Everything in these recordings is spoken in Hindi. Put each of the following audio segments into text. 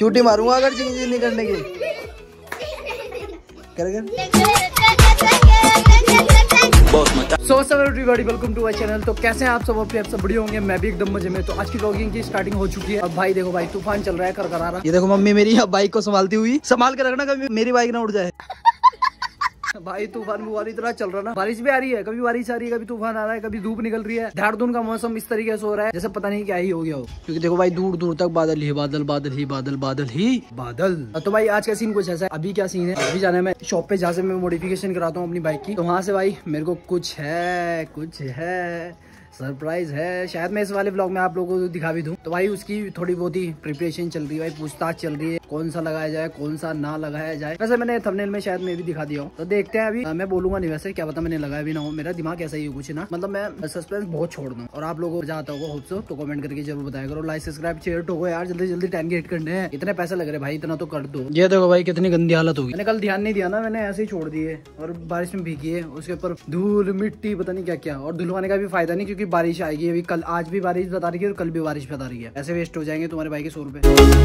चूटी मारूंगा अगर चीजें नहीं करने की। Welcome to my channel. तो कैसे हैं आप सब? आप सब बढ़िया होंगे, मैं भी एकदम मजे में। तो आज की व्लॉगिंग की स्टार्टिंग हो चुकी है। अब भाई देखो, भाई तूफान चल रहा है, करकरा रहा। ये देखो मम्मी मेरी अब बाइक को संभालती हुई। संभाल के रखना, कभी मेरी बाइक ना उड़ जाए। भाई तूफान बुआरी इतना चल रहा ना, बारिश भी आ रही है, कभी बारिश आ रही है, कभी तूफान आ रहा है, कभी धूप निकल रही है। देहरादून का मौसम इस तरीके से हो रहा है जैसे पता नहीं क्या ही हो गया हो, क्योंकि देखो भाई दूर दूर तक बादल ही बादल, बादल ही बादल, बादल ही बादल। तो भाई आज का सीन कुछ ऐसा है। अभी क्या सीन है, अभी जाना है मैं शॉप पे, जहाँ से मैं मॉडिफिकेशन कराता हूँ अपनी बाइक की। तो वहाँ से भाई मेरे को कुछ है सरप्राइज है, शायद मैं इस वाले ब्लॉग में आप लोगों को दिखा भी दूं। तो भाई उसकी थोड़ी बहुत ही प्रिपरेशन चल रही है, भाई पूछताछ चल रही है, कौन सा लगाया जाए कौन सा ना लगाया जाए। वैसे मैंने थंबनेल में शायद मैं भी दिखा दिया हूँ, तो देखते हैं। अभी मैं बोलूंगा नहीं, वैसे क्या पता मैंने लगाया भी ना हो, मेरा दिमाग ऐसा ही है कुछ ना, मतलब मैं सस्पेंस बहुत छोड़ दूँ। और आप लोगों को चाहता होगा होप सो, तो कमेंट करके जरूर बताया करो। लाइक सब्सक्राइब शेयर ठोको यार, जल्दी जल्दी 10 के हिट करने हैं। इतने पैसे लग रहे भाई, इतना तो कर दो। ये देखो भाई कितनी गंदी हालत होगी, मैंने कल ध्यान नहीं दिया ना, मैंने ऐसे ही छोड़ दिए और बारिश में भीगी है, उसके ऊपर धूल मिट्टी पता नहीं क्या क्या। और धुलवाने का भी फायदा नहीं, क्योंकि बारिश आएगी अभी, कल आज भी बारिश बता रही है और कल भी बारिश बता रही है। ऐसे वेस्ट हो जाएंगे तुम्हारे भाई के 100 रुपए।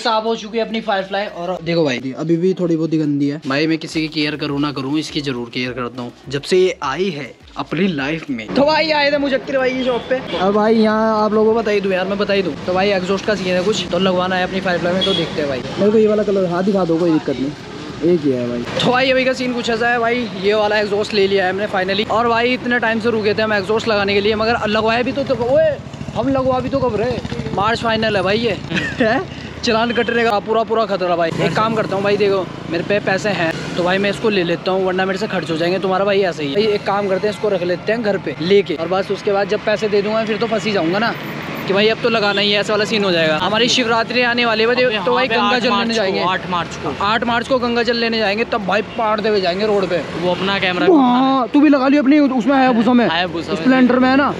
साफ हो चुकी है अपनी फायरफ्लाई। और देखो भाई अभी भी थोड़ी बहुत गंदी है। भाई मैं किसी की केयर करूँ ना करूँ, इसकी जरूर केयर करता हूँ जब से ये आई है अपनी लाइफ में। तो भाई आए थे मुझे भाई की शॉप पे। अब भाई यहाँ आप लोगों को बता ही दूँ यार, मैं बता ही दूँ। तो भाई एग्जॉस्ट का सीन है कुछ, तो लगवाना है अपनी फायरफ्लाई में। तो देखते हैं भाई, मेरे को ये वाला कलर हाथ दिखा दो, कोई दिक्कत नहीं, एक ही है भाई। तो भाई अभी का सीन कुछ ऐसा है भाई, ये वाला एग्जॉस्ट ले लिया है हमने फाइनली। और भाई इतने टाइम से रुके थे हम एग्जॉस्ट लगाने के लिए, मगर लगवाया भी तो ओए हम लगवा भी तो कब रहे। मार्च फाइनल है भाई, ये चलान कटने का पूरा खतरा। भाई एक काम करता हूँ भाई, देखो मेरे पे पैसे हैं तो भाई मैं इसको ले लेता हूँ, वरना मेरे से खर्च हो जाएंगे। तुम्हारा भाई ऐसे ही है। एक काम करते हैं, इसको रख लेते हैं घर पे लेके, और बस उसके बाद जब पैसे दे दूंगा फिर तो फंसी जाऊंगा ना, कि भाई अब तो लगाना ही है, ऐसा वाला सीन हो जाएगा। हमारी शिवरात्रि आने वाली है, तो भाई गंगा जल लेने जाएंगे 8 मार्च को गंगा जल लेने जाएंगे, तब भाई पार देवे जाएंगे रोड पे। वो अपना कैमरा तू भी लगा लियो अपनी उसमें स्प्लेंडर में है ना,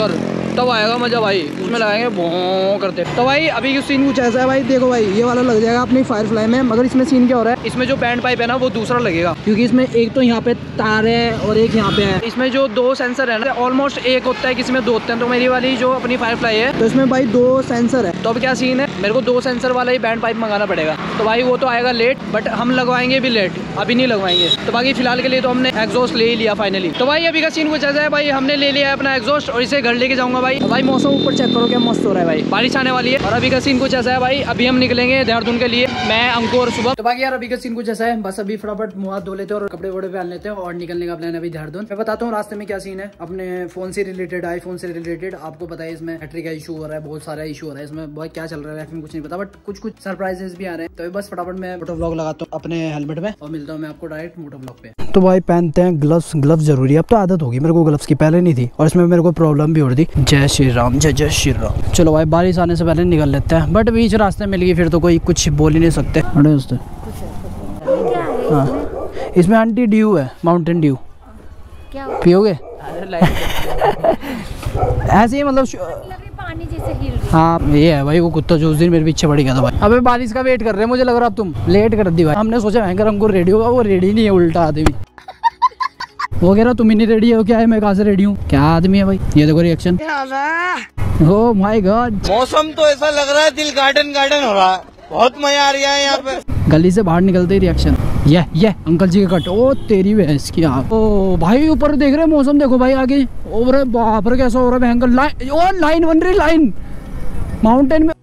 कर तब आएगा मजा भाई, उसमें लगाएंगे भों करते। तो भाई अभी ये सीन कुछ ऐसा है भाई, देखो भाई ये वाला लग जाएगा अपनी फायरफ्लाई में, मगर इसमें सीन क्या हो रहा है, इसमें जो बैंड पाइप है ना वो दूसरा लगेगा, क्योंकि इसमें एक तो यहाँ पे तार है और एक यहाँ पे है। इसमें जो दो सेंसर है ना, ऑलमोस्ट एक होता है किसी में दो होते हैं, तो मेरी वाली जो अपनी फायरफ्लाई है तो इसमें भाई 2 सेंसर है। तो अब क्या सीन है, मेरे को 2 सेंसर वाला ही बैंड पाइप मंगाना पड़ेगा। तो भाई वो तो आएगा लेट, बट हम लगवाएंगे भी लेट, अभी नहीं लगवाएंगे। तो बाकी फिलहाल के लिए तो हमने एग्जॉस्ट ले ही लिया फाइनली। तो भाई अभी का सीन कुछ ऐसा है भाई, हमने ले लिया है अपना एग्जॉस्ट और इसे घर लेके जाऊंगा भाई। भाई मौसम ऊपर चेक करो क्या मस्त हो रहा है भाई, बारिश आने वाली है। और अभी का सीन कुछ ऐसा है भाई, अभी हम निकलेंगे देहरादून के लिए, मैं अंकुर और सुबह। तो बाकी यार अभी का सीन कुछ ऐसा है, बस अभी फटाफट मुँह हाथ धो लेते हैं और कपड़े वपड़े पहन लेते हैं और निकलने का प्लान अभी देहरादून। मैं बताता हूँ रास्ते में क्या सीन है, अपने फोन से रिलेटेड, आईफोन से रिलेटेड। आपको पता है इसमें बैटरी का इशू हो रहा है, बहुत सारा इशू हो रहा है इसमें, बहुत क्या चल रहा है इसमें कुछ नहीं पता, बट कुछ सरप्राइजेस भी आ रहे हैं। तो बस फटाफट मैं मोटो व्लॉग लगाता हूँ अपने हेलमेट में और मिलता हूँ मैं आपको डायरेक्ट मोटो व्लॉग पे। तो भाई पहनते हैं ग्लव्स, ग्लव्स जरूरी है, अब तो आदत होगी मेरे को ग्लव्स की, पहले नहीं थी और इसमें मेरे को प्रॉब्लम भी हो रही थी। जय श्री राम, जय जय श्री राम। चलो भाई बारिश आने से पहले निकल लेते हैं, बट बीच रास्ते मिल गई फिर तो कोई कुछ बोल ही नहीं सकते। अरे दोस्तों हाँ, इसमें आंटी ड्यू है, माउंटेन ड्यू पियोगे ऐसे ही, मतलब पानी जैसे हिल रही। हाँ ये है भाई, वो कुत्ता जो उस दिन मेरे पीछे पड़ गया था भाई। अबे बारिश का वेट कर रहे हैं, मुझे लग रहा है अब तुम लेट कर दी भाई। हमने सोचा भयंकर हमको रेडी होगा, वो रेडी नहीं है, उल्टा आदमी वो कह रहा तुम ही नहीं रेडी हो, क्या है मैं कहाँ से रेडी हूँ, क्या आदमी है भाई। ये देखो रिएक्शन, ओह माय गॉड। मौसम तो ऐसा लग रहा है दिल गार्डन गार्डन हो रहा है, बहुत मजा आ रहा है यहाँ पे। गली से बाहर निकलते ही रिएक्शन, ये अंकल जी के कट, ओ तेरी भैंस की आँख। ओ भाई ऊपर देख रहे मौसम, देखो भाई आगे, ओ अरे बाप रे कैसा हो रहा है भयंकर। लाइन ओ लाइन बन रही, लाइन माउंटेन में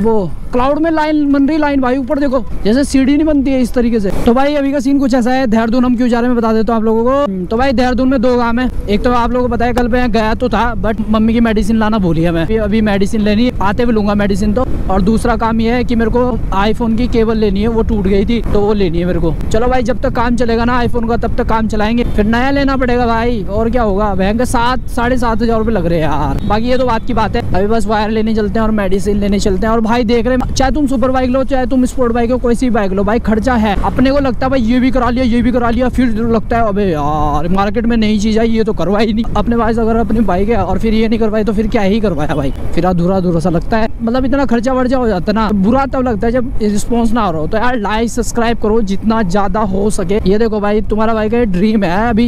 वो क्लाउड में लाइन बन रही, लाइन भाई ऊपर देखो, जैसे सीढ़ी नहीं बनती है इस तरीके से। तो भाई अभी का सीन कुछ ऐसा है, देहरादून हम क्यों जा रहे हैं मैं बता देता हूँ आप लोगों को। तो भाई देहरादून में 2 गांव है, एक तो आप लोगों को बताया कल मैं गया तो था, बट मम्मी की मेडिसिन लाना भूली है, मैं अभी मेडिसिन लेनी, आते हुए लूंगा मेडिसिन तो। और दूसरा काम ये है कि मेरे को आईफोन की केबल लेनी है, वो टूट गई थी तो वो लेनी है मेरे को। चलो भाई जब तक काम चलेगा ना आईफोन का तब तक काम चलाएंगे, फिर नया लेना पड़ेगा भाई और क्या होगा। भयंकर 7,500 लग रहे हैं यार, बाकी ये तो बात की बात है। अभी बस वायर लेने चलते हैं और मेडिसिन लेने चलते हैं। और भाई देख रहे हैं, चाहे तुम सुपर बाइक लो चाहे तुम स्पोर्ट बाइक लो, कोई सी बाइक लो भाई खर्चा है। अपने को लगता है भाई ये भी करा लिया ये भी करा लिया, फिर लगता है अबे यार मार्केट में नई चीज आई ये तो करवाई नहीं अपने पास, अगर अपनी बाइक है और फिर ये नहीं करवाई तो फिर क्या ही करवाया भाई, फिर अधूरा अधूरा सा लगता है। मतलब इतना खर्चा वर्जा हो जाता है ना, बुरा तब लगता है जब रिस्पॉन्स ना आ रहा हो। तो यार लाइक सब्सक्राइब करो जितना ज़्यादा हो सके। ये देखो भाई तुम्हारा भाई का ये ड्रीम है अभी,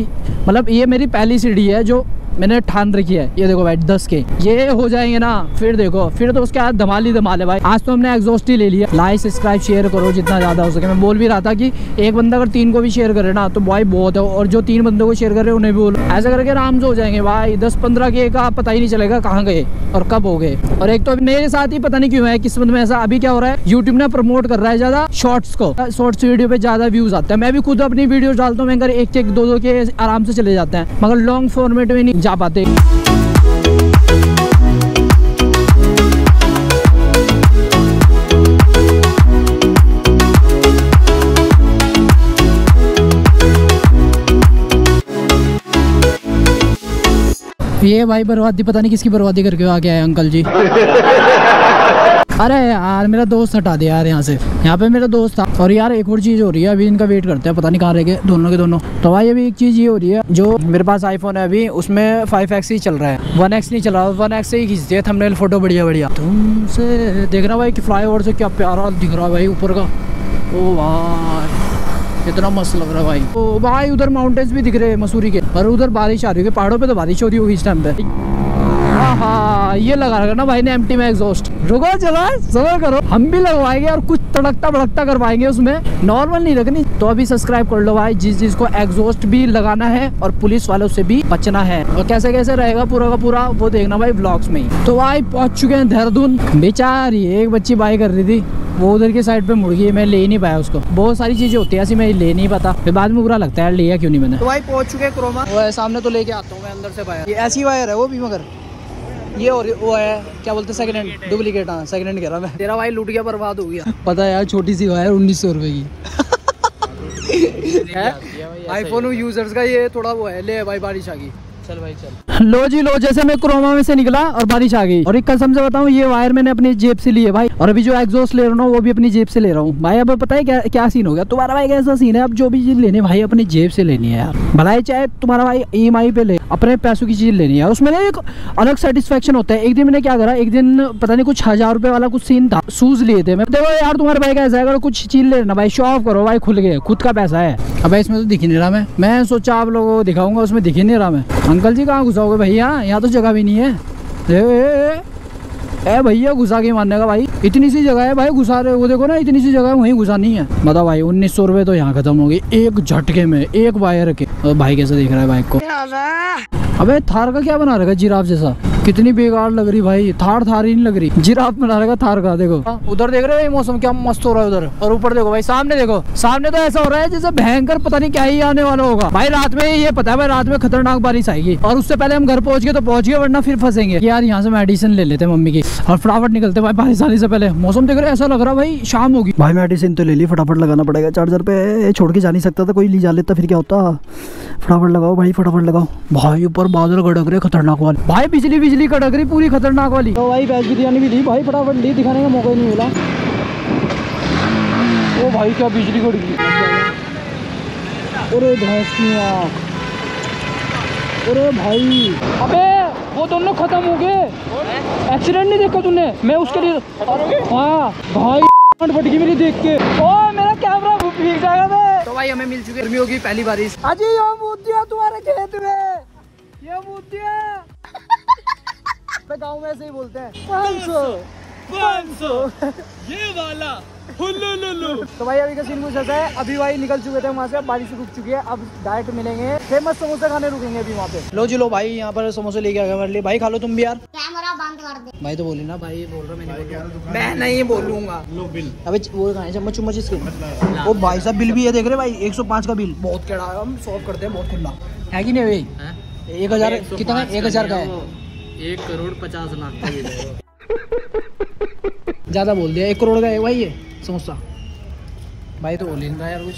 मतलब ये मेरी पहली सीढ़ी है जो मैंने ठान रखी है। ये देखो भाई 10K ये हो जाएंगे ना, फिर देखो फिर तो उसके हाथ धमाल ही धमाल है भाई। आज तो हमने एग्जॉस्ट ही ले लिया। लाइक सब्सक्राइब शेयर करो जितना ज़्यादा हो सके। मैं बोल भी रहा था कि एक बंदा अगर 3 को भी शेयर करे ना तो भाई बहुत है, और जो 3 बंदों को शेयर करे उन्हें भी बोलो। ऐसा करके आराम से हो जाएंगे भाई 10-15K का पता ही नहीं चलेगा कहाँ गए और कब हो गए। और एक तो मेरे साथ ही पता नहीं क्यों है किस्मत में ऐसा अभी क्या हो रहा है, यूट्यूब ने प्रमोट कर रहा है ज़्यादा शॉर्ट्स को, शॉर्ट्स वीडियो पे ज़्यादा व्यूज आते हैं। मैं भी खुद अपनी वीडियो डालता हूँ, मैं अगर 1-2K आराम से चले जाते हैं, मगर लॉन्ग फॉर्मेट में नहीं जा पाते। ये भाई बर्बादी पता नहीं किसकी बर्बादी करके आ गया है अंकल जी। अरे यार मेरा दोस्त हटा दे यार यहाँ से, यहाँ पे मेरा दोस्त था। और यार एक और चीज़ हो रही है, अभी इनका वेट करते हैं, पता नहीं कहाँ रह गए दोनों के दोनों। तो भाई अभी एक चीज़ ये हो रही है, जो मेरे पास आईफोन है अभी उसमें 5X ही चल रहा है, 1X नहीं चल रहा, 1X से ही खींचते हैं थंबनेल फोटो बढ़िया बढ़िया। तुमसे देखना भाई कि फ्लाईओवर से क्या प्यारा दिख रहा है भाई ऊपर का, ओ भाई इतना मस्त लग रहा है भाई। तो भाई उधर माउंटेन्स भी दिख रहे हैं मसूरी के, और उधर बारिश आ रही है, पहाड़ों पे तो बारिश हो रही होगी इस टाइम पे। हाँ ये लगा रखा ना भाई ने एम्प्टी में एग्जॉस्ट। रुको चलो सबर करो, हम भी लगवाएंगे और कुछ तड़कता भड़कता करवाएंगे, उसमें नॉर्मल नहीं रखनी। तो अभी सब्सक्राइब कर लो भाई जिस चीज को एग्जॉस्ट भी लगाना है और पुलिस वालों से भी बचना है, और कैसे कैसे रहेगा पूरा का पूरा वो देखना भाई ब्लॉग्स में ही। तो भाई पहुंच चुके हैं देहरादून। बेचारी एक बच्ची बाई कर रही थी, वो उधर के साइड पे मुड़ गई, मैं ले ही नहीं पाया उसको। बहुत सारी चीजें होती है ऐसी, मैं ले नहीं पाता, फिर बाद में बुरा लगता है लिया क्यों नहीं मैंने। तो भाई पहुंच चुके हैं क्रोमा, वो सामने तो लेके आता हूँ मैं अंदर से वायर। ये ऐसी वायर है वो भी, मगर ये और वो है क्या बोलते हैं सेकंड हैंड, डुप्लीकेट। हाँ सेकंड हैंड कह रहा मैं। तेरा भाई लूट गया, बर्बाद हो गया। पता है यार छोटी सी वायर 1900 रुपये की। आईफोन यूजर्स का ये थोड़ा वो है। ले भाई बारिश आ गई, चल भाई चल। लो जी लो, जैसे मैं क्रोमा में से निकला और बारिश आ गई। और एक कसम से बताऊं ये वायर मैंने अपनी जेब से ली है भाई, और अभी जो एग्जॉस्ट ले रहा हूँ वो भी अपनी जेब से ले रहा हूँ भाई। अब पता है क्या सीन हो गया तुम्हारा भाई, कैसा सीन है। अब जो भी चीज लेने भाई अपनी जेब से लेनी है यार, भलाई चाहे तुम्हारा भाई EMI पे ले, अपने पैसों की चीज लेनी है, उसमें एक अलग सेटिस्फेक्शन होता है। एक दिन मैंने क्या करा, एक दिन पता नहीं कुछ 1000 रुपए वाला कुछ सीन था, शूज लिए थे। मैं देखो यार तुम्हारे भाई कैसा है, अगर कुछ चीज लेना भाई शो ऑफ करो भाई, खुल गए, खुद का पैसा है। अब इसमें तो दिख नहीं रहा, मैं सोचा आप लोगों को दिखाऊंगा, उसमें दिख नहीं रहा मैं। अंकल जी कहाँ घुसाओगे भैया, यहाँ तो जगह भी नहीं है। ए भैया घुसा के मारने का भाई, इतनी सी जगह है भाई घुसा रहे हो, देखो ना इतनी सी जगह है वहीं घुसा नहीं है। बताओ भाई 1900 रुपये तो यहाँ खत्म हो गई एक झटके में, एक वायर के। और भाई कैसे देख रहा है बाइक को। अबे थार का क्या बना रखा है, जिराफ जैसा, कितनी बेकार लग रही भाई। थार ही नहीं लग रही, जिराफ बना रखा थार का। देखो उधर देख रहे हो मौसम क्या मस्त हो रहा है उधर, और ऊपर देखो भाई सामने देखो, सामने तो ऐसा हो रहा है जैसे भयंकर पता नहीं क्या ही आने वाला होगा भाई। रात में ये पता है भाई रात में खतरनाक बारिश आएगी, और उससे पहले हम घर पहुंच गए तो पहुंच गए, वरना फिर फंसेंगे यार। यहाँ से मेडिसिन ले लेते हैं मम्मी की और फटाफट निकलते भाई बारिश आने से पहले। मौसम देख रहे ऐसा लग रहा भाई शाम होगी भाई। मेडिसिन तो ले ली, फटाफट लगाना पड़ेगा। चार्जर पे छोड़ के जा नहीं सकता था, कोई ले जा लेता फिर क्या होता। फटाफट लगाओ भाई, फटाफट लगाओ भाई। ऊपर बादल गड़क रहे खतरनाक वाले भाई, बिजली कड़क रही पूरी खतरनाक वाली। तो भाई बैच बिरयानी भी ली भाई, फटाफट ली, दिखाने का मौका ही नहीं मिला। ओ भाई क्या बिजली कड़क गई, अरे भैंस की आंख, अरे भाई। अबे वो दोनों खत्म हो गए, एक्सीडेंट नहीं देखा तूने? मैं उसके लिए हाँ भाई फटकी मेरी देख के, ओ मेरा कैमरा भीग जाएगा। तो भाई हमें मिल चुकी गर्मियों की पहली बारिश। अजी तुम्हारे खेत में ये बूतिया गाँव में ऐसे ही बोलते हैं 500 ये वाला हुलुलुलु। तो भाई अभी का सीन कुछ ऐसा है, अभी भाई निकल चुके थे वहाँ से, बारिश रुक चुकी है, अब डायरेक्ट मिलेंगे फेमस समोसे खाने, रुकेंगे अभी वहाँ पे। लो जी लो भाई यहाँ पर समोसे लेके आ गए मेरे लिए। भाई खा लो तुम भी यार, कैमरा बंद कर दे भाई। तो बोली ना भाई, बोल रहा मैं नहीं बोलूंगा। लो बिल, अभी वो खाए चम्मच चुम्मच इसके। वो भाई साहब बिल भी है देख रहे भाई, 105 का बिल, बहुत कड़ा है। हम सॉल्व करते हैं, बहुत खुला है कि नहीं भाई। 1000 कितना, 1000 का है, 1,50,00,000 का बिल है। ज़्यादा बोल दिया, 1 करोड़ का है भाई ये समोसा। भाई तो बोल ही नहीं रहा यार कुछ।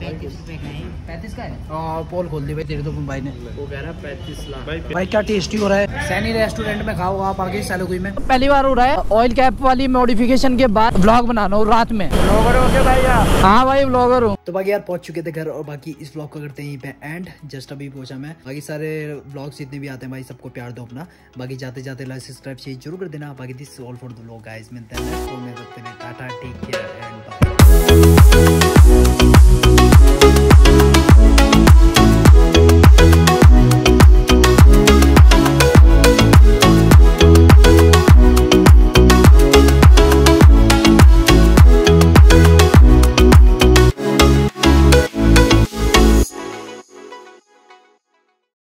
35 का है। पोल खोल दी भाई तेरे तो भाई ने, वो कह रहा 35 लाख। भाई क्या टेस्टी हो रहा है। सैनी रेस्टोरेंट में खाओ आप आगे सालोगुई में। पहली बार हो रहा है ऑयल कैप वाली मॉडिफिकेशन के बाद व्लॉग बनाना हो रात में। ब्लॉगर हो क्या भाई यार? हाँ भाई ब्लॉगर हूँ। तो बाकी यार पहुंच चुके थे घर और बाकी इस ब्लॉग को करते हैं यहीं पे एंड। जस्ट अभी पहुंचा मैं। बाकी सारे ब्लॉग जितने भी आते हैं भाई सबको प्यार दो अपना। बाकी जाते जाते लाइक सब्सक्राइब शेयर जरूर कर देना। बाकी this all for the vlog guys, मिलते हैं नेक्स्ट में। Tata take care and bye.